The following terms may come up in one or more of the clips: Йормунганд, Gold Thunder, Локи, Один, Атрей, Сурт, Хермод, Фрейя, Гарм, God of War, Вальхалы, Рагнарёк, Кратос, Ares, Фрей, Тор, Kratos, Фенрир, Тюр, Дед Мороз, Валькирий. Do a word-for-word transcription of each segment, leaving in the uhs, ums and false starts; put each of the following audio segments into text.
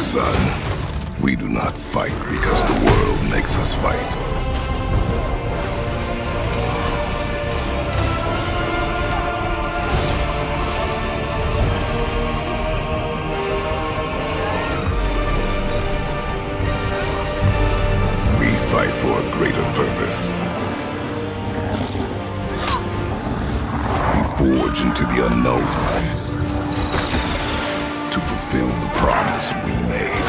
my son. We do not fight because the world makes us fight. We fight for a greater purpose. We forge into the unknown. Fulfill the promise we made.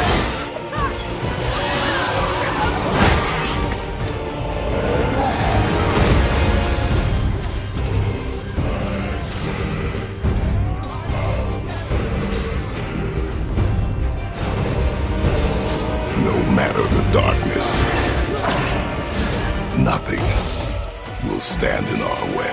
No matter the darkness, nothing will stand in our way.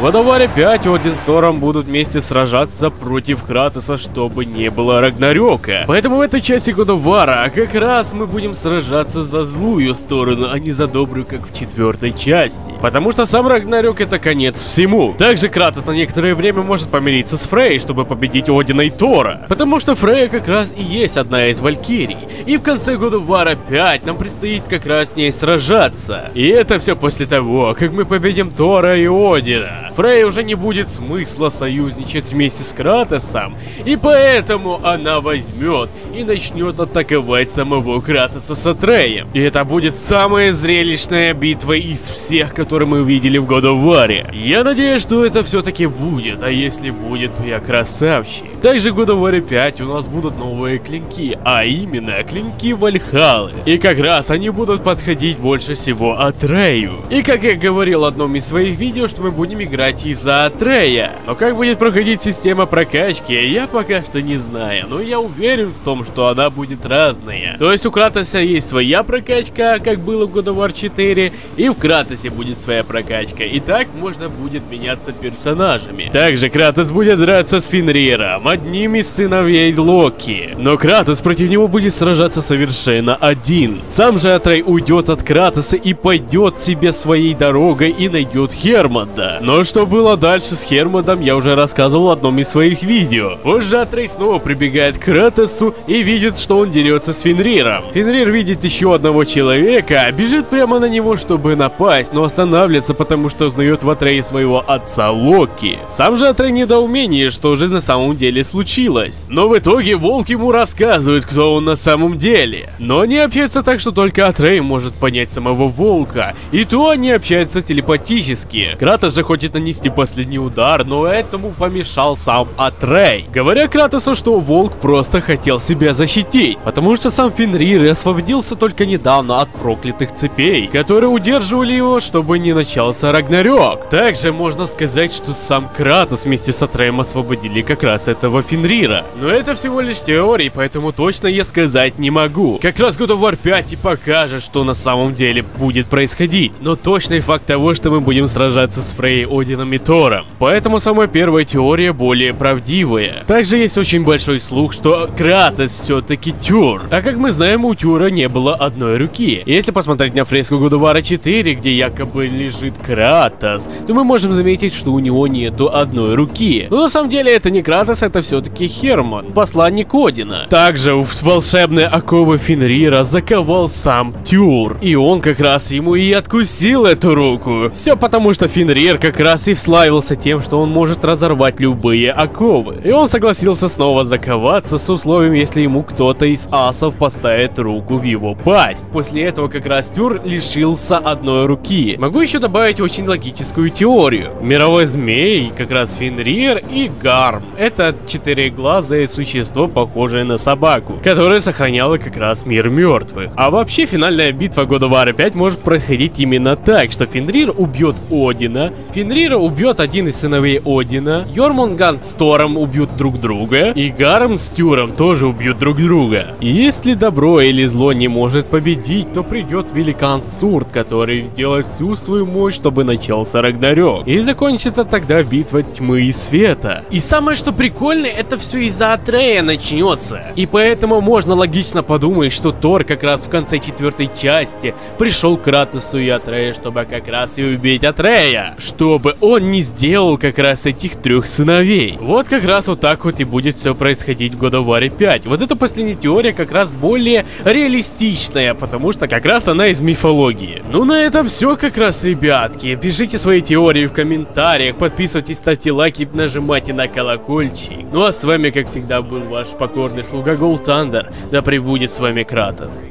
В God of War пять Один с Тором будут вместе сражаться против Кратоса, чтобы не было Рагнарёка. Поэтому в этой части God of War как раз мы будем сражаться за злую сторону, а не за добрую, как в четвертой части. Потому что сам Рагнарёк — это конец всему. Также Кратос на некоторое время может помириться с Фрейей, чтобы победить Одина и Тора. Потому что Фрейя как раз и есть одна из Валькирий. И в конце God of War пять нам предстоит как раз с ней сражаться. И это все после того, как мы победим Тора и Одина. Фрей уже не будет смысла союзничать вместе с Кратосом, и поэтому она возьмет и начнет атаковать самого Кратоса с Атреем. И это будет самая зрелищная битва из всех, которые мы видели в God of War. Я надеюсь, что это все-таки будет, а если будет, то я красавчик. Также в God of War пять у нас будут новые клинки, а именно клинки Вальхалы. И как раз они будут подходить больше всего Атрею. И как я говорил в одном из своих видео, что мы будем играть из-за Атрея. Но как будет проходить система прокачки, я пока что не знаю, но я уверен в том, что она будет разная. То есть у Кратоса есть своя прокачка, как было в God of War четыре, и в Кратосе будет своя прокачка, и так можно будет меняться персонажами. Также Кратос будет драться с Фенриром, одним из сыновей Локи, но Кратос против него будет сражаться совершенно один. Сам же Атрей уйдет от Кратоса и пойдет себе своей дорогой и найдет Хермода. Но что было дальше с Хермодом, я уже рассказывал в одном из своих видео. Позже Атрей снова прибегает к Кратосу и видит, что он дерется с Фенриром. Фенрир видит еще одного человека, бежит прямо на него, чтобы напасть, но останавливается, потому что узнает в Атрее своего отца Локи. Сам же Атрей в недоумении, что же на самом деле случилось. Но в итоге волк ему рассказывает, кто он на самом деле. Но они общаются так, что только Атрей может понять самого волка, и то они общаются телепатически. Кратос же хочет нанести последний удар, но этому помешал сам Атрей, говоря Кратосу, что волк просто хотел себя защитить, потому что сам Фенрир освободился только недавно от проклятых цепей, которые удерживали его, чтобы не начался Рагнарёк. Также можно сказать, что сам Кратос вместе с Атреем освободили как раз этого Фенрира. Но это всего лишь теории, поэтому точно я сказать не могу. Как раз God of War пять и покажет, что на самом деле будет происходить. Но точный факт того, что мы будем сражаться с Фрейей, Одином и Тором. Поэтому самая первая теория более правдивая. Также есть очень большой слух, что Кратос все-таки Тюр. А как мы знаем, у Тюра не было одной руки. Если посмотреть на фреску God of War четыре, где якобы лежит Кратос, то мы можем заметить, что у него нету одной руки. Но на самом деле это не Кратос, это все-таки Хермод, посланник Одина. Также в волшебные оковы Фенрира заковал сам Тюр. И он как раз ему и откусил эту руку. Все потому, что Фенрир как раз и вславился тем, что он может разорвать любые оковы. И он согласился снова заковаться с условием, если ему кто-то из асов поставит руку в его пасть. После этого как раз Тюр лишился одной руки. Могу еще добавить очень логическую теорию. Мировой змей, как раз Фенрир и Гарм. Это четырехглазое существо, похожее на собаку, которое сохраняло как раз мир мертвых. А вообще финальная битва God of War пять может происходить именно так, что Фенрир убьет Одина, Фенрир убьет один из сыновей Одина, Йормунганд с Тором убьют друг друга, и Гарм с Тюром тоже убьют убьют друг друга. И если добро или зло не может победить, то придет великан Сурт, который сделает всю свою мощь, чтобы начался Рагнарёк. И закончится тогда битва тьмы и света. И самое что прикольное, это все из-за Атрея начнется. И поэтому можно логично подумать, что Тор как раз в конце четвертой части пришел к Кратосу и Атрею, чтобы как раз и убить Атрея. Чтобы он не сделал как раз этих трех сыновей. Вот как раз вот так вот и будет все происходить в God of War пять. Вот эта последняя теория как раз более реалистичная, потому что как раз она из мифологии. Ну на этом все как раз, ребятки. Пишите свои теории в комментариях, подписывайтесь, ставьте лайки, нажимайте на колокольчик. Ну а с вами как всегда был ваш покорный слуга Gold Thunder. Да пребудет с вами Кратос.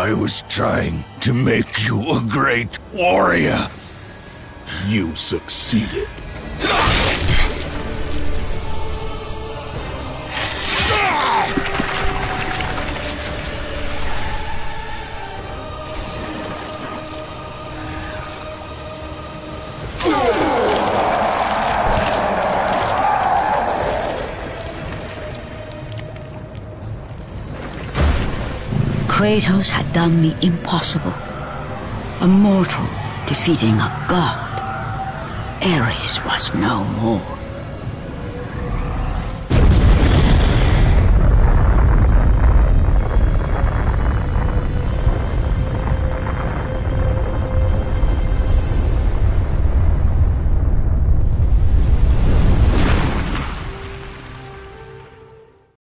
I was trying to make you a great warrior. You succeeded. Kratos had done the impossible. A mortal defeating a god. Ares was no more.